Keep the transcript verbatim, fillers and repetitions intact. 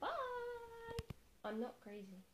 Bye. I'm not crazy.